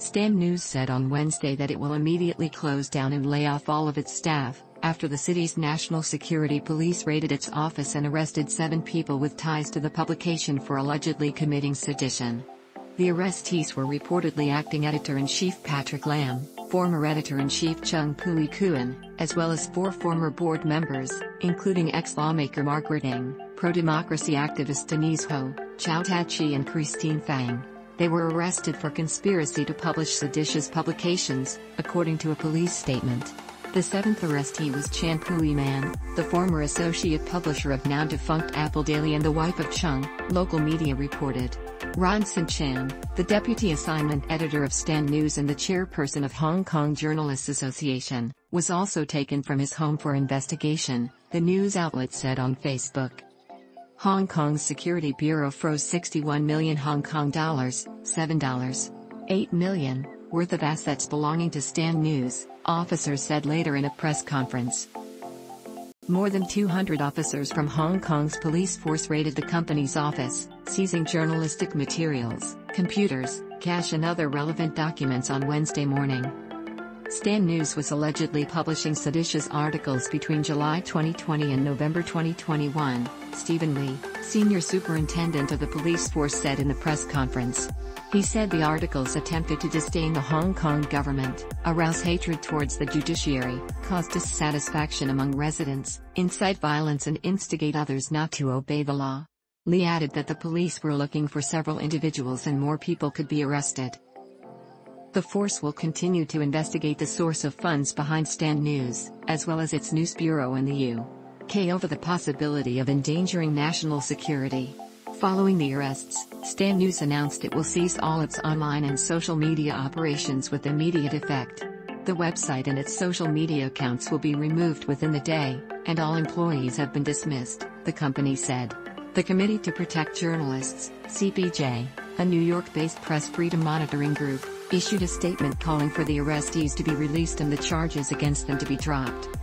Stand News said on Wednesday that it will immediately close down and lay off all of its staff, after the city's National Security Police raided its office and arrested 7 people with ties to the publication for allegedly committing sedition. The arrestees were reportedly acting editor-in-chief Patrick Lam, former editor-in-chief Chung Pui-kuen, as well as 4 former board members, including ex-lawmaker Margaret Ng, pro-democracy activist Denise Ho, Chow Tat-chi and Christine Fang. They were arrested for conspiracy to publish seditious publications, according to a police statement. The 7th arrestee was Chan Pui-man, the former associate publisher of now-defunct Apple Daily and the wife of Chung, local media reported. Ronson Chan, the deputy assignment editor of Stand News and the chairperson of Hong Kong Journalists' Association, was also taken from his home for investigation, the news outlet said on Facebook. Hong Kong's Security Bureau froze HK$61 million ($7.8 million) worth of assets belonging to Stand News, officers said later in a press conference. More than 200 officers from Hong Kong's police force raided the company's office, seizing journalistic materials, computers, cash and other relevant documents on Wednesday morning. Stand News was allegedly publishing seditious articles between July 2020 and November 2021, Steven Li, senior superintendent of the police force, said in the press conference. He said the articles attempted to disdain the Hong Kong government, arouse hatred towards the judiciary, cause dissatisfaction among residents, incite violence and instigate others not to obey the law. Li added that the police were looking for several individuals and more people could be arrested. The force will continue to investigate the source of funds behind Stand News, as well as its news bureau and the UK over the possibility of endangering national security. Following the arrests, Stand News announced it will cease all its online and social media operations with immediate effect. The website and its social media accounts will be removed within the day, and all employees have been dismissed, the company said. The Committee to Protect Journalists, CPJ, a New York-based press freedom monitoring group, issued a statement calling for the arrestees to be released and the charges against them to be dropped.